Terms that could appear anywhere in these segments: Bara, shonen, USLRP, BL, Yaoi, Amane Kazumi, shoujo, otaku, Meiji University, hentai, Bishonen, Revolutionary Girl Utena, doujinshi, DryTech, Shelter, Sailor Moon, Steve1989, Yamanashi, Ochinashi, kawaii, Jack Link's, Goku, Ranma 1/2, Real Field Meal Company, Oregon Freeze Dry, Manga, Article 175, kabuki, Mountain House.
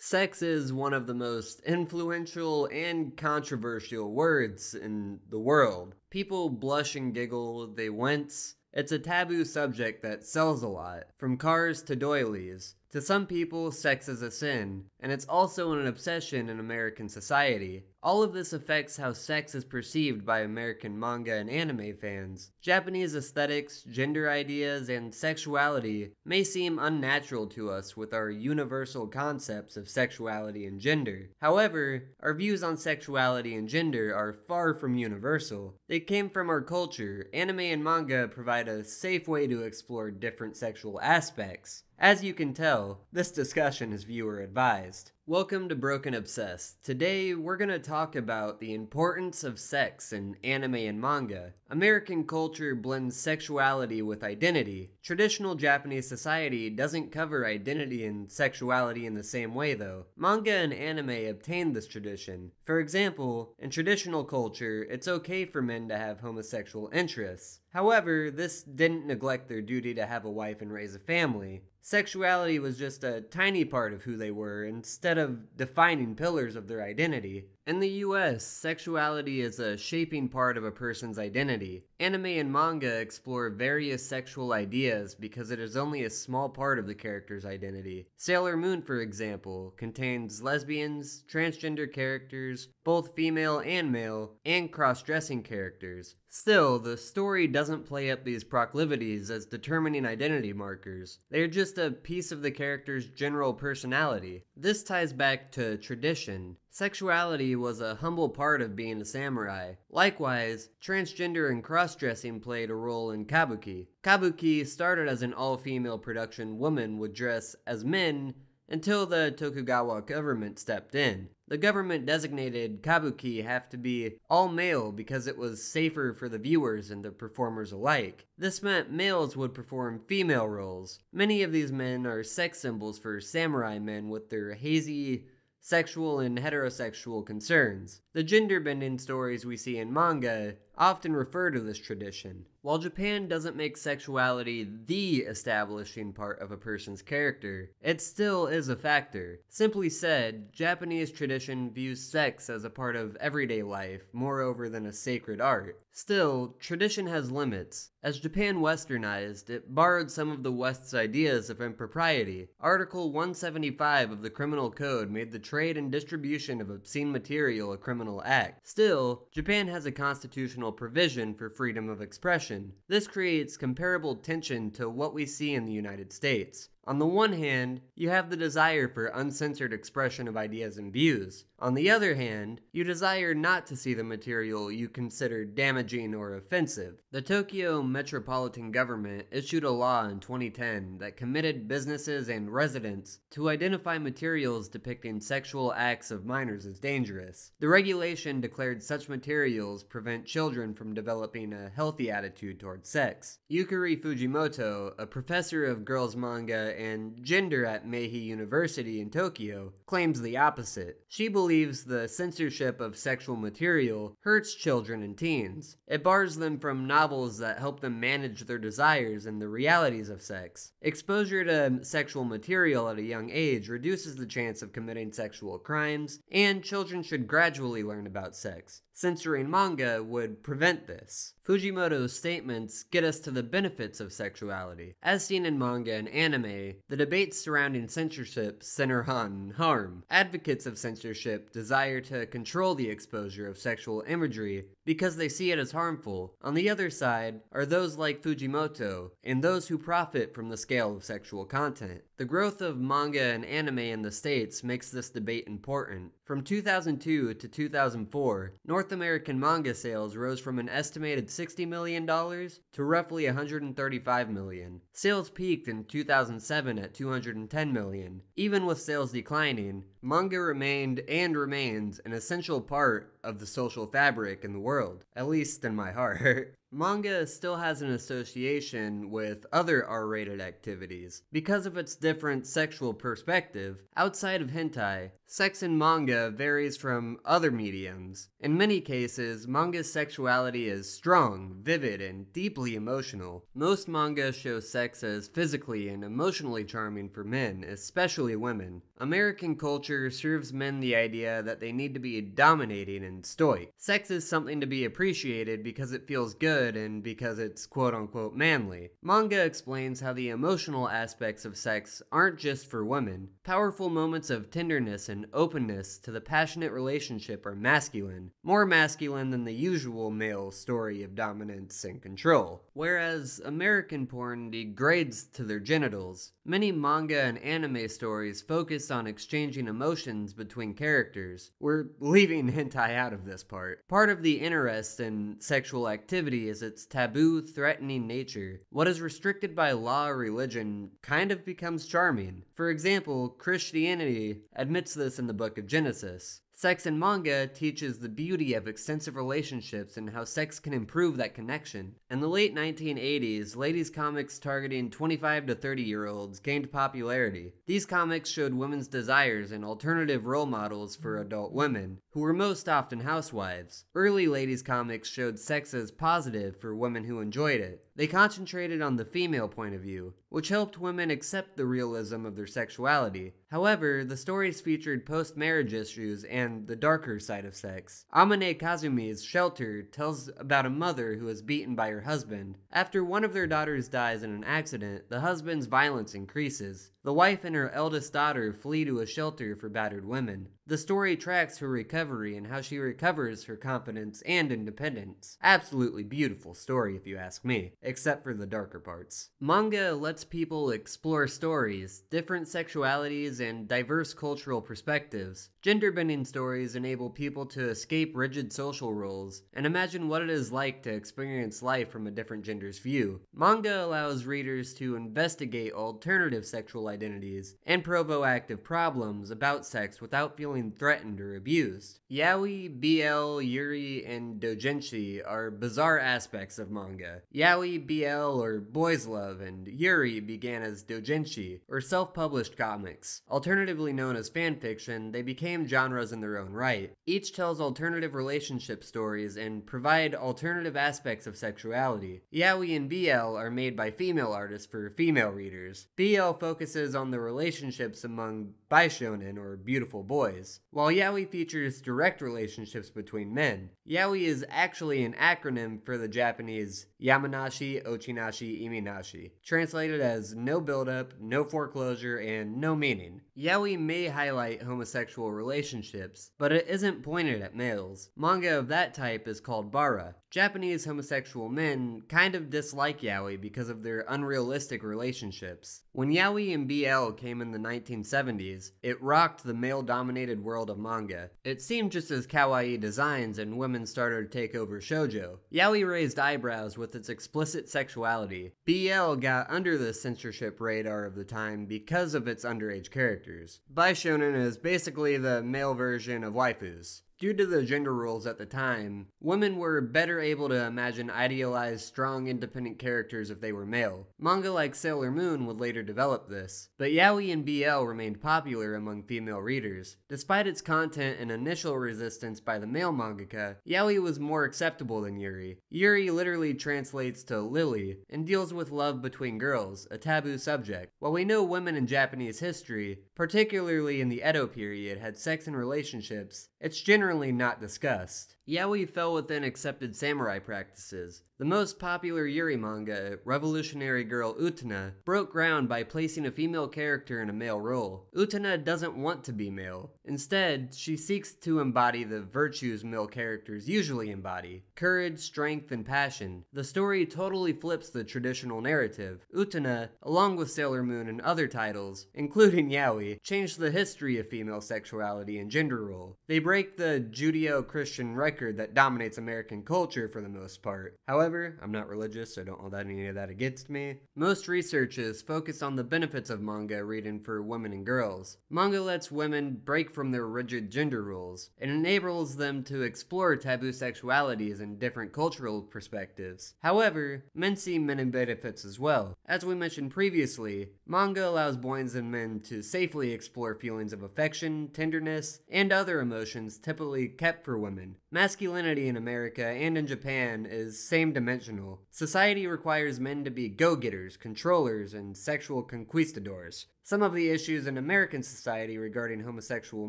Sex is one of the most influential and controversial words in the world. People blush and giggle, they wince. It's a taboo subject that sells a lot, from cars to doilies. To some people, sex is a sin, and it's also an obsession in American society. All of this affects how sex is perceived by American manga and anime fans. Japanese aesthetics, gender ideas, and sexuality may seem unnatural to us with our universal concepts of sexuality and gender. However, our views on sexuality and gender are far from universal. They came from our culture. Anime and manga provide a safe way to explore different sexual aspects. As you can tell, this discussion is viewer advised. Welcome to Broken Obsessed. Today, we're gonna talk about the importance of sex in anime and manga. American culture blends sexuality with identity. Traditional Japanese society doesn't cover identity and sexuality in the same way though. Manga and anime obtained this tradition. For example, in traditional culture, it's okay for men to have homosexual interests. However, this didn't neglect their duty to have a wife and raise a family. Sexuality was just a tiny part of who they were instead of defining pillars of their identity. In the US, sexuality is a shaping part of a person's identity. Anime and manga explore various sexual ideas because it is only a small part of the character's identity. Sailor Moon, for example, contains lesbians, transgender characters, both female and male, and cross-dressing characters. Still, the story doesn't play up these proclivities as determining identity markers. They are just a piece of the character's general personality. This ties back to tradition. Sexuality was a humble part of being a samurai. Likewise, transgender and cross-dressing played a role in kabuki. Kabuki started as an all-female production. Women would dress as men until the Tokugawa government stepped in. The government designated kabuki have to be all male because it was safer for the viewers and the performers alike. This meant males would perform female roles. Many of these men are sex symbols for samurai men with their hazy sexual and heterosexual concerns. The gender-bending stories we see in manga often refer to this tradition. While Japan doesn't make sexuality the establishing part of a person's character, it still is a factor. Simply said, Japanese tradition views sex as a part of everyday life, moreover than a sacred art. Still, tradition has limits. As Japan westernized, it borrowed some of the West's ideas of impropriety. Article 175 of the Criminal Code made the trade and distribution of obscene material a criminal act. Still, Japan has a constitutional provision for freedom of expression. This creates comparable tension to what we see in the United States. On the one hand, you have the desire for uncensored expression of ideas and views. On the other hand, you desire not to see the material you consider damaging or offensive. The Tokyo Metropolitan Government issued a law in 2010 that committed businesses and residents to identify materials depicting sexual acts of minors as dangerous. The regulation declared such materials prevent children from developing a healthy attitude toward sex. Yukari Fujimoto, a professor of girls' manga and gender at Meiji University in Tokyo, claims the opposite. She believes the censorship of sexual material hurts children and teens. It bars them from novels that help them manage their desires and the realities of sex. Exposure to sexual material at a young age reduces the chance of committing sexual crimes, and children should gradually learn about sex. Censoring manga would prevent this. Fujimoto's statements get us to the benefits of sexuality. As seen in manga and anime, the debates surrounding censorship center on harm. Advocates of censorship desire to control the exposure of sexual imagery because they see it as harmful. On the other side are those like Fujimoto and those who profit from the scale of sexual content. The growth of manga and anime in the States makes this debate important. From 2002 to 2004, North American manga sales rose from an estimated $60 million to roughly $135 million. Sales peaked in 2007 at $210 million. Even with sales declining, manga remained and remains an essential part of the social fabric in the world, at least in my heart. Manga still has an association with other R-rated activities because of its different sexual perspective. Outside of hentai, sex in manga varies from other mediums. In many cases, manga's sexuality is strong, vivid, and deeply emotional. Most manga show sex as physically and emotionally charming for men, especially women. American culture serves men the idea that they need to be dominating and stoic. Sex is something to be appreciated because it feels good and because it's quote-unquote manly. Manga explains how the emotional aspects of sex aren't just for women. Powerful moments of tenderness and openness to the passionate relationship are masculine, more masculine than the usual male story of dominance and control. Whereas American porn degrades to their genitals, many manga and anime stories focus on exchanging emotions between characters. We're leaving hentai out of this part. Part of the interest in sexual activity is its taboo, threatening nature. What is restricted by law or religion kind of becomes charming. For example, Christianity admits this in the Book of Genesis. Sex in manga teaches the beauty of extensive relationships and how sex can improve that connection. In the late 1980s, ladies' comics targeting 25 to 30-year-olds gained popularity. These comics showed women's desires and alternative role models for adult women, who were most often housewives. Early ladies' comics showed sex as positive for women who enjoyed it. They concentrated on the female point of view, which helped women accept the realism of their sexuality. However, the stories featured post-marriage issues and the darker side of sex. Amane Kazumi's Shelter tells about a mother who is beaten by her husband. After one of their daughters dies in an accident, the husband's violence increases. The wife and her eldest daughter flee to a shelter for battered women. The story tracks her recovery and how she recovers her confidence and independence. Absolutely beautiful story if you ask me, except for the darker parts. Manga lets people explore stories, different sexualities, and diverse cultural perspectives. Gender-bending stories enable people to escape rigid social roles and imagine what it is like to experience life from a different gender's view. Manga allows readers to investigate alternative sexual identities and provoactive problems about sex without feeling threatened or abused. Yaoi, BL, Yuri, and doujinshi are bizarre aspects of manga. Yaoi, BL, or boys love, and Yuri began as doujinshi, or self-published comics. Alternatively known as fanfiction, they became genres in their own right. Each tells alternative relationship stories and provide alternative aspects of sexuality. Yaoi and BL are made by female artists for female readers. BL focuses on the relationships among Bishonen, or beautiful boys, while Yaoi features direct relationships between men. Yaoi is actually an acronym for the Japanese Yamanashi, Ochinashi, Iminashi, translated as no buildup, no foreclosure, and no meaning. Yaoi may highlight homosexual relationships, but it isn't pointed at males. Manga of that type is called Bara. Japanese homosexual men kind of dislike Yaoi because of their unrealistic relationships. When Yaoi and BL came in the 1970s, it rocked the male-dominated world of manga. It seemed just as kawaii designs and women started to take over shoujo. Yaoi raised eyebrows with its explicit sexuality. BL got under the censorship radar of the time because of its underage characters. Bishonen is basically the male version of waifus. Due to the gender roles at the time, women were better able to imagine idealized, strong, independent characters if they were male. Manga like Sailor Moon would later develop this, but Yaoi and BL remained popular among female readers. Despite its content and initial resistance by the male mangaka, Yaoi was more acceptable than Yuri. Yuri literally translates to lily and deals with love between girls, a taboo subject. While we know women in Japanese history, particularly in the Edo period, had sex and relationships, it's generally not discussed. Yaoi fell within accepted samurai practices. The most popular Yuri manga, Revolutionary Girl Utena, broke ground by placing a female character in a male role. Utena doesn't want to be male. Instead, she seeks to embody the virtues male characters usually embody: courage, strength, and passion. The story totally flips the traditional narrative. Utena, along with Sailor Moon and other titles, including Yaoi, changed the history of female sexuality and gender role. They break the Judeo-Christian record that dominates American culture for the most part. However, I'm not religious, so don't hold any of that against me. Most researches focus on the benefits of manga reading for women and girls. Manga lets women break from their rigid gender roles and enables them to explore taboo sexualities and different cultural perspectives. However, men see many benefits as well. As we mentioned previously, manga allows boys and men to safely explore feelings of affection, tenderness, and other emotions typically kept for women. Masculinity in America and in Japan is same-dimensional. Society requires men to be go-getters, controllers, and sexual conquistadors. Some of the issues in American society regarding homosexual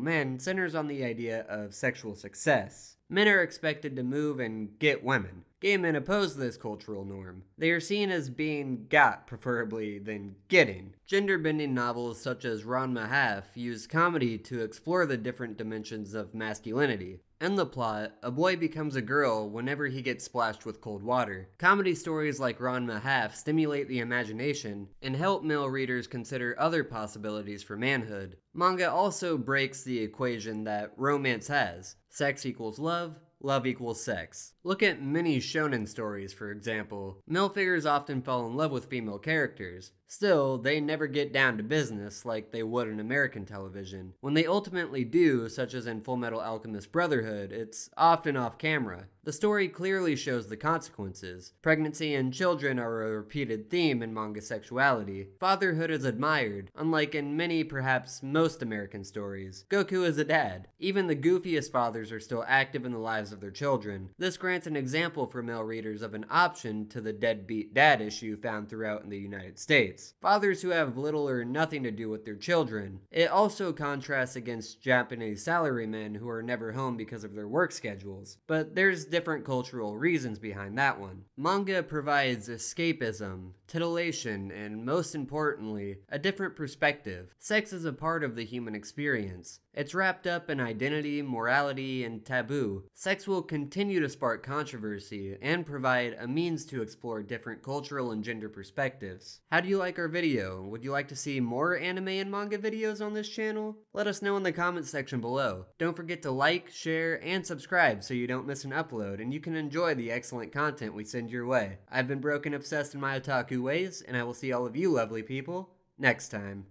men centers on the idea of sexual success. Men are expected to move and get women. Gay men oppose this cultural norm. They are seen as being got, preferably, than getting. Gender-bending novels such as Ranma 1/2 use comedy to explore the different dimensions of masculinity. In the plot, a boy becomes a girl whenever he gets splashed with cold water. Comedy stories like Ranma 1/2 stimulate the imagination and help male readers consider other possibilities for manhood. Manga also breaks the equation that romance has. Sex equals love, love equals sex. Look at many shonen stories, for example. Male figures often fall in love with female characters. Still, they never get down to business like they would in American television. When they ultimately do, such as in Fullmetal Alchemist Brotherhood, it's often off camera. The story clearly shows the consequences. Pregnancy and children are a repeated theme in manga sexuality. Fatherhood is admired, unlike in many, perhaps most American stories. Goku is a dad. Even the goofiest fathers are still active in the lives of their children. This grants an example for male readers of an option to the deadbeat dad issue found throughout in the United States. Fathers who have little or nothing to do with their children. It also contrasts against Japanese salarymen who are never home because of their work schedules, but there's different cultural reasons behind that one. Manga provides escapism, titillation, and most importantly, a different perspective. Sex is a part of the human experience. It's wrapped up in identity, morality, and taboo. Sex will continue to spark controversy and provide a means to explore different cultural and gender perspectives. How do you like our video? Would you like to see more anime and manga videos on this channel? Let us know in the comments section below. Don't forget to like, share, and subscribe so you don't miss an upload and you can enjoy the excellent content we send your way. I've been Broken Obsessed in my otaku ways, and I will see all of you lovely people next time.